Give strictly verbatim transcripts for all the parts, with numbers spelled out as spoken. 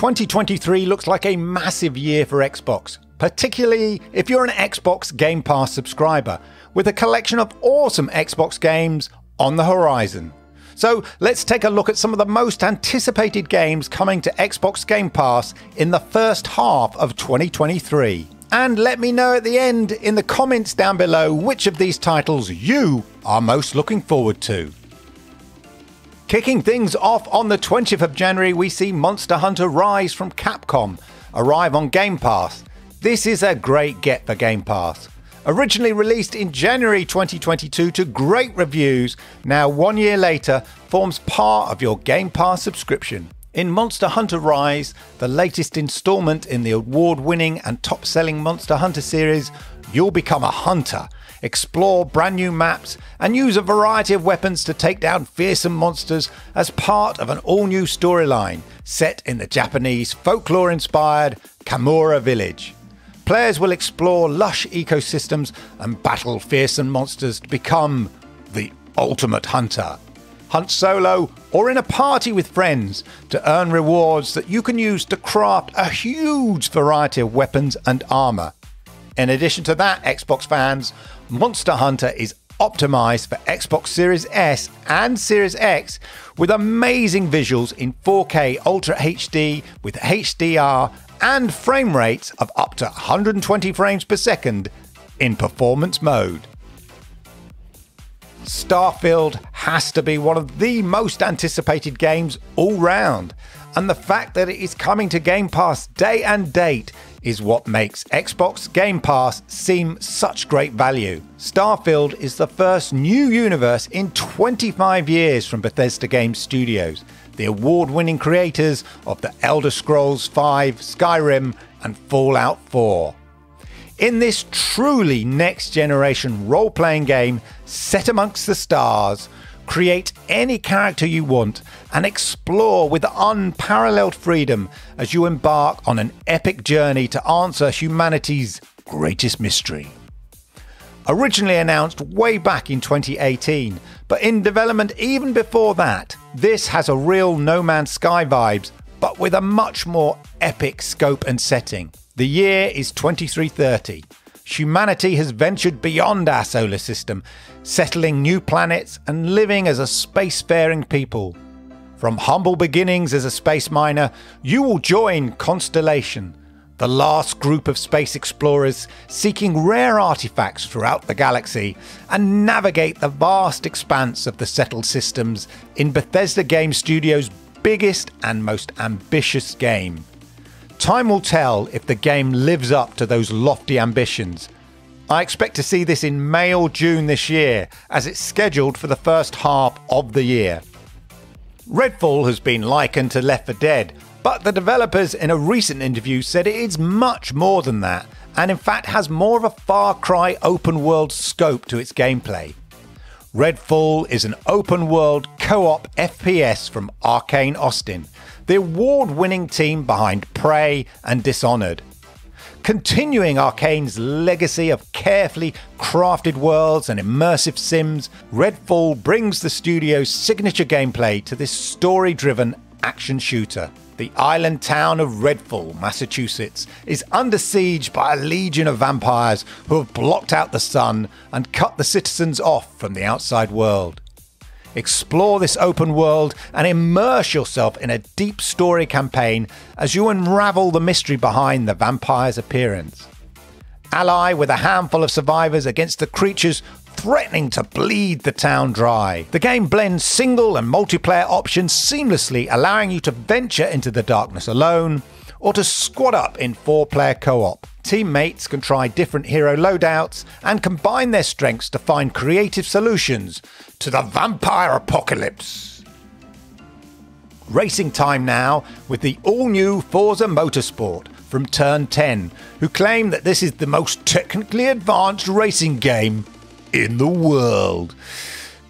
twenty twenty-three looks like a massive year for Xbox, particularly if you're an Xbox Game Pass subscriber, with a collection of awesome Xbox games on the horizon. So let's take a look at some of the most anticipated games coming to Xbox Game Pass in the first half of twenty twenty-three. And let me know at the end in the comments down below which of these titles you are most looking forward to. Kicking things off on the twentieth of January, we see Monster Hunter Rise from Capcom arrive on Game Pass. This is a great get for Game Pass. Originally released in January twenty twenty-two to great reviews, now one year later forms part of your Game Pass subscription. In Monster Hunter Rise, the latest installment in the award-winning and top-selling Monster Hunter series, you'll become a hunter, explore brand new maps, and use a variety of weapons to take down fearsome monsters as part of an all-new storyline set in the Japanese folklore-inspired Kamura Village. Players will explore lush ecosystems and battle fearsome monsters to become the ultimate hunter. Hunt solo or in a party with friends to earn rewards that you can use to craft a huge variety of weapons and armor. In addition to that, Xbox fans, Monster Hunter is optimized for Xbox Series S and Series X with amazing visuals in four K Ultra H D with H D R and frame rates of up to one hundred twenty frames per second in performance mode. Starfield has to be one of the most anticipated games all round, and the fact that it is coming to Game Pass day and date is what makes Xbox Game Pass seem such great value. Starfield is the first new universe in twenty-five years from Bethesda Game Studios, the award-winning creators of The Elder Scrolls five, Skyrim, and Fallout four. In this truly next-generation role-playing game set amongst the stars, create any character you want and explore with unparalleled freedom as you embark on an epic journey to answer humanity's greatest mystery. Originally announced way back in twenty eighteen, but in development even before that, this has a real No Man's Sky vibes, but with a much more epic scope and setting. The year is twenty-three thirty. Humanity has ventured beyond our solar system, settling new planets and living as a spacefaring people. From humble beginnings as a space miner, you will join Constellation, the last group of space explorers seeking rare artifacts throughout the galaxy, and navigate the vast expanse of the settled systems in Bethesda Game Studios' biggest and most ambitious game. Time will tell if the game lives up to those lofty ambitions. I expect to see this in May or June this year, as it's scheduled for the first half of the year. Redfall has been likened to Left four Dead, but the developers in a recent interview said it is much more than that, and in fact has more of a Far Cry open world scope to its gameplay. Redfall is an open world co-op F P S from Arcane Austin, the award-winning team behind Prey and Dishonored. Continuing Arcane's legacy of carefully crafted worlds and immersive sims, Redfall brings the studio's signature gameplay to this story-driven action shooter. The island town of Redfall, Massachusetts, is under siege by a legion of vampires who have blocked out the sun and cut the citizens off from the outside world. Explore this open world and immerse yourself in a deep story campaign as you unravel the mystery behind the vampire's appearance. Ally with a handful of survivors against the creatures threatening to bleed the town dry. The game blends single and multiplayer options seamlessly, allowing you to venture into the darkness alone or to squad up in four-player co-op. Teammates can try different hero loadouts and combine their strengths to find creative solutions to the vampire apocalypse. Racing time now with the all-new Forza Motorsport from Turn ten, who claim that this is the most technically advanced racing game in the world.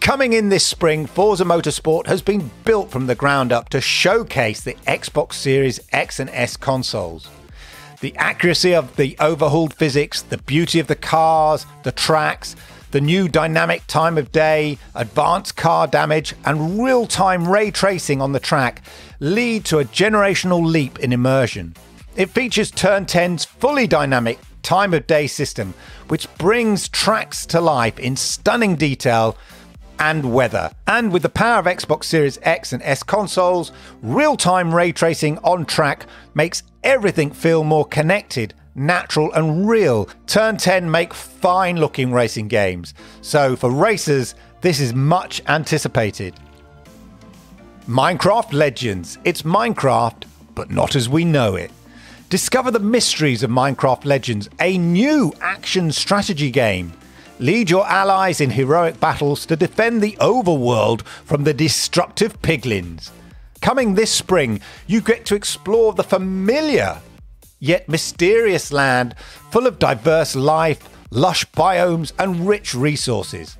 Coming in this spring, Forza Motorsport has been built from the ground up to showcase the Xbox Series X and S consoles. The accuracy of the overhauled physics, the beauty of the cars, the tracks, the new dynamic time of day, advanced car damage, and real-time ray tracing on the track lead to a generational leap in immersion. It features Turn ten's fully dynamic time of day system, which brings tracks to life in stunning detail and weather. And with the power of Xbox Series X and S consoles, real-time ray tracing on track makes everything feel more connected, natural and real. Turn ten make fine-looking racing games, so for racers, this is much anticipated. Minecraft Legends. It's Minecraft, but not as we know it. Discover the mysteries of Minecraft Legends, a new action strategy game. Lead your allies in heroic battles to defend the overworld from the destructive piglins. Coming this spring, you get to explore the familiar yet mysterious land full of diverse life, lush biomes and rich resources.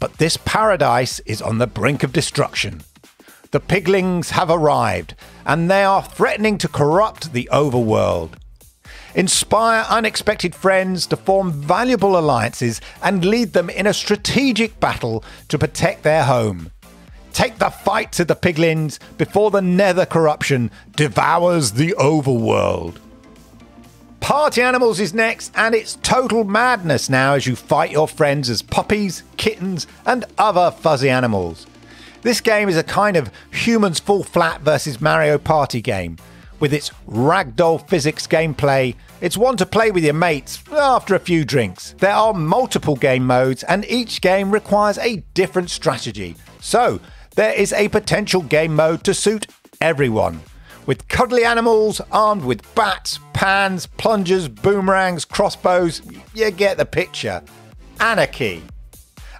But this paradise is on the brink of destruction. The piglings have arrived, and they are threatening to corrupt the overworld. Inspire unexpected friends to form valuable alliances and lead them in a strategic battle to protect their home. Take the fight to the piglins before the nether corruption devours the overworld. Party Animals is next, and it's total madness now as you fight your friends as puppies, kittens and other fuzzy animals. This game is a kind of humans fall flat versus Mario Party game. With its ragdoll physics gameplay, it's one to play with your mates after a few drinks. There are multiple game modes and each game requires a different strategy. So there is a potential game mode to suit everyone. With cuddly animals armed with bats, pans, plungers, boomerangs, crossbows, you get the picture. Anarchy.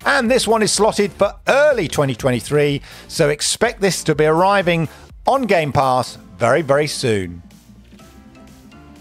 And this one is slotted for early twenty twenty-three, so expect this to be arriving on Game Pass very, very soon.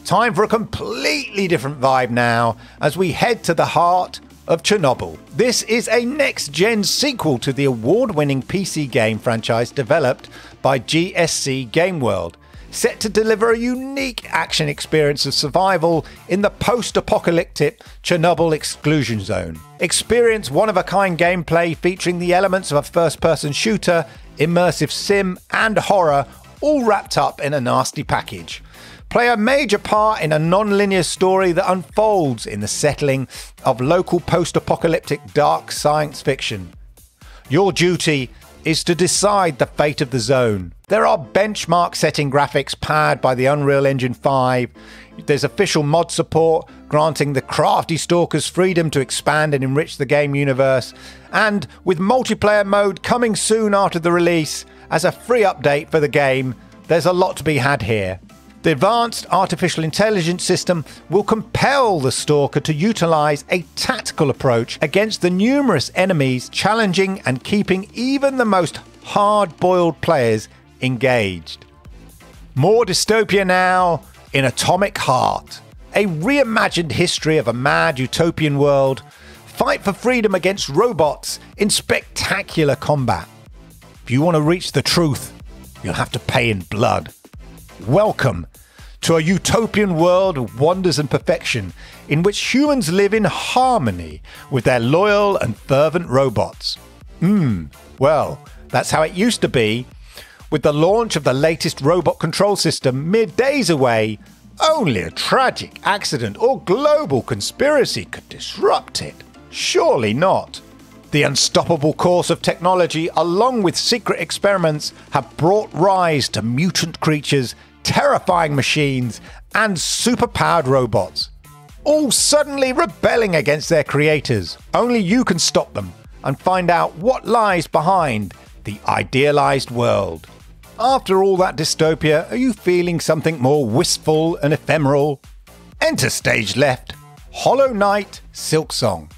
Time for a completely different vibe now as we head to the heart of Chernobyl. This is a next-gen sequel to the award-winning P C game franchise developed by G S C Game World, set to deliver a unique action experience of survival in the post-apocalyptic Chernobyl exclusion zone. Experience one-of-a-kind gameplay featuring the elements of a first-person shooter, immersive sim and horror, all wrapped up in a nasty package. Play a major part in a non-linear story that unfolds in the settling of local post-apocalyptic dark science fiction. Your duty is to decide the fate of the zone. There are benchmark-setting graphics powered by the Unreal Engine five. There's official mod support, granting the crafty stalkers freedom to expand and enrich the game universe. And with multiplayer mode coming soon after the release, as a free update for the game, there's a lot to be had here. The advanced artificial intelligence system will compel the stalker to utilize a tactical approach against the numerous enemies, challenging and keeping even the most hard-boiled players engaged. More dystopia now in Atomic Heart, a reimagined history of a mad utopian world. Fight for freedom against robots in spectacular combat. If you want to reach the truth, you'll have to pay in blood. Welcome to a utopian world of wonders and perfection in which humans live in harmony with their loyal and fervent robots. Hmm, well, that's how it used to be. With the launch of the latest robot control system mere days away, only a tragic accident or global conspiracy could disrupt it. Surely not. The unstoppable course of technology, along with secret experiments, have brought rise to mutant creatures, terrifying machines and superpowered robots, all suddenly rebelling against their creators. Only you can stop them and find out what lies behind the idealized world. After all that dystopia, are you feeling something more wistful and ephemeral? Enter stage left, Hollow Knight Silk Song.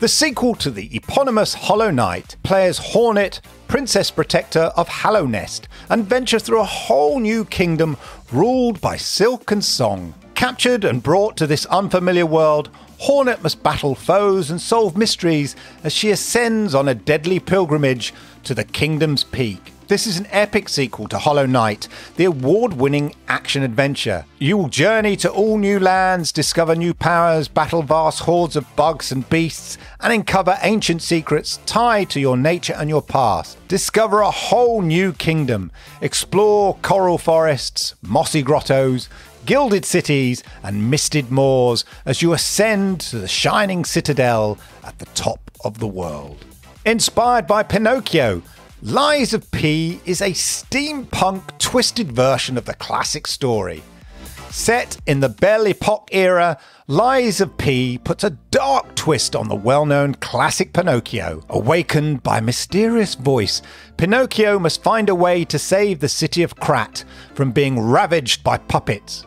The sequel to the eponymous Hollow Knight, players Hornet, Princess Protector of Hallownest, and venture through a whole new kingdom ruled by silk and song. Captured and brought to this unfamiliar world, Hornet must battle foes and solve mysteries as she ascends on a deadly pilgrimage to the kingdom's peak. This is an epic sequel to Hollow Knight, the award-winning action-adventure. You will journey to all new lands, discover new powers, battle vast hordes of bugs and beasts, and uncover ancient secrets tied to your nature and your past. Discover a whole new kingdom. Explore coral forests, mossy grottos, gilded cities, and misted moors as you ascend to the shining citadel at the top of the world. Inspired by Pinocchio, Lies of P is a steampunk twisted version of the classic story. Set in the Belle Epoque era, Lies of P puts a dark twist on the well-known classic Pinocchio. Awakened by a mysterious voice, Pinocchio must find a way to save the city of Krat from being ravaged by puppets.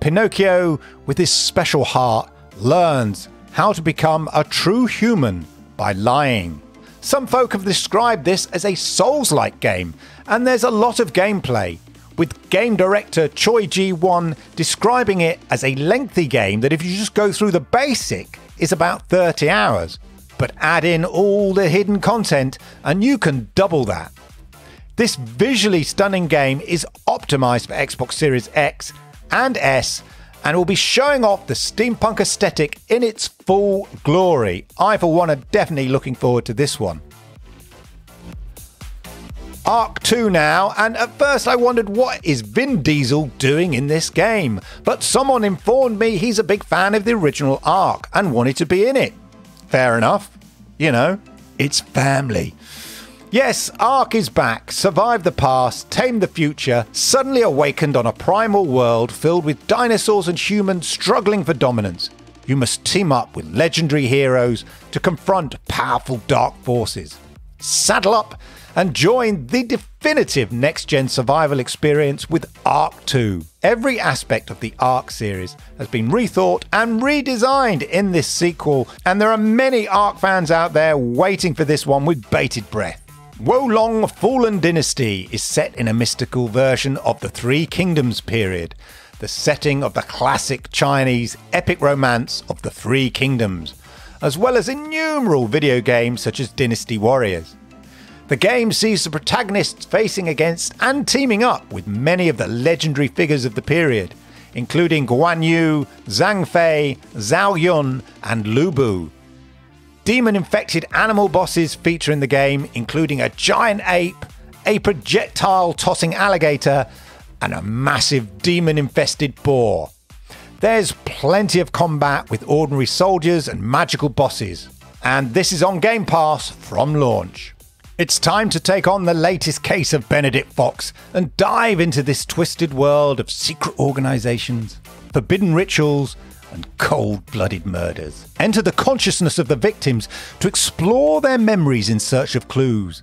Pinocchio, with his special heart, learns how to become a true human by lying. Some folk have described this as a Souls-like game, and there's a lot of gameplay, with game director Choi G one describing it as a lengthy game that if you just go through the basic is about thirty hours, but add in all the hidden content and you can double that. This visually stunning game is optimised for Xbox Series X and S, and will be showing off the steampunk aesthetic in its full glory. I, for one, am definitely looking forward to this one. Arc two now, and at first I wondered what is Vin Diesel doing in this game, but someone informed me he's a big fan of the original Arc and wanted to be in it. Fair enough. You know, it's family. Yes, Ark is back, survive the past, tame the future, suddenly awakened on a primal world filled with dinosaurs and humans struggling for dominance. You must team up with legendary heroes to confront powerful dark forces. Saddle up and join the definitive next-gen survival experience with Ark two. Every aspect of the Ark series has been rethought and redesigned in this sequel, and there are many Ark fans out there waiting for this one with bated breath. Wolong Fallen Dynasty is set in a mystical version of the Three Kingdoms period, the setting of the classic Chinese epic romance of the Three Kingdoms, as well as innumerable video games such as Dynasty Warriors. The game sees the protagonists facing against and teaming up with many of the legendary figures of the period, including Guan Yu, Zhang Fei, Zhao Yun, and Lu Bu. Demon-infected animal bosses feature in the game, including a giant ape, a projectile-tossing alligator, and a massive demon-infested boar. There's plenty of combat with ordinary soldiers and magical bosses, and this is on Game Pass from launch. It's time to take on the latest case of Benedict Fox and dive into this twisted world of secret organizations, forbidden rituals, and cold-blooded murders. Enter the consciousness of the victims to explore their memories in search of clues.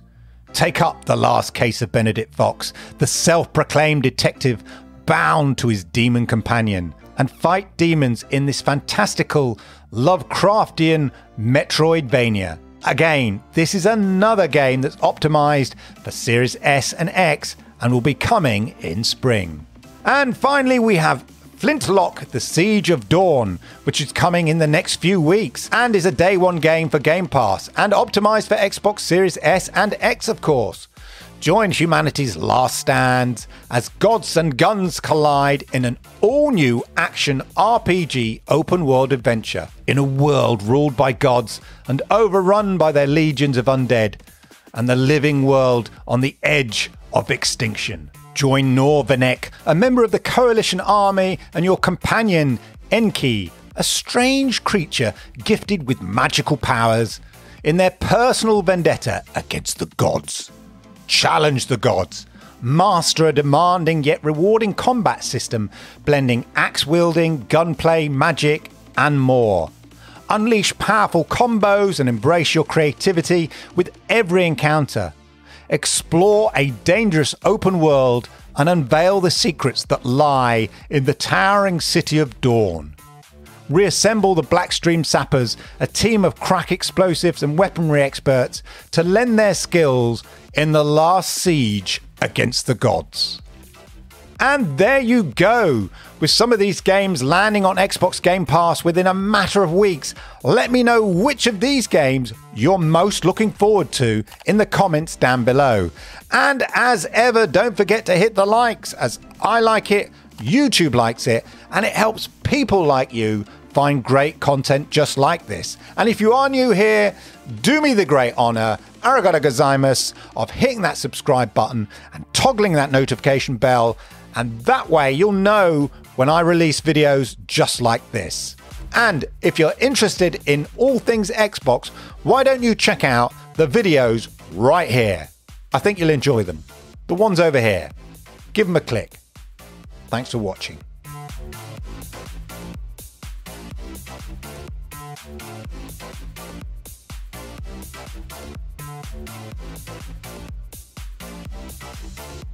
Take up the last case of Benedict Fox, the self-proclaimed detective bound to his demon companion, and fight demons in this fantastical Lovecraftian Metroidvania. Again, this is another game that's optimised for Series S and X and will be coming in spring. And finally we have Flintlock: The Siege of Dawn, which is coming in the next few weeks and is a day one game for Game Pass and optimised for Xbox Series S and X, of course. Join humanity's last stand as gods and guns collide in an all-new action R P G open-world adventure in a world ruled by gods and overrun by their legions of undead and the living world on the edge of extinction. Join Norvenek, a member of the Coalition Army, and your companion, Enki, a strange creature gifted with magical powers, in their personal vendetta against the gods. Challenge the gods. Master a demanding yet rewarding combat system, blending axe-wielding, gunplay, magic, and more. Unleash powerful combos and embrace your creativity with every encounter. Explore a dangerous open world and unveil the secrets that lie in the towering city of Dawn. Reassemble the Blackstream Sappers, a team of crack explosives and weaponry experts, to lend their skills in the last siege against the gods. And there you go, with some of these games landing on Xbox Game Pass within a matter of weeks. Let me know which of these games you're most looking forward to in the comments down below. And as ever, don't forget to hit the likes, as I like it, YouTube likes it, and it helps people like you find great content just like this. And if you are new here, do me the great honor, arigato gozaimasu, of hitting that subscribe button and toggling that notification bell, and that way you'll know when I release videos just like this. And if you're interested in all things Xbox, why don't you check out the videos right here? I think you'll enjoy them. The ones over here. Give them a click. Thanks for watching. We'll be right back.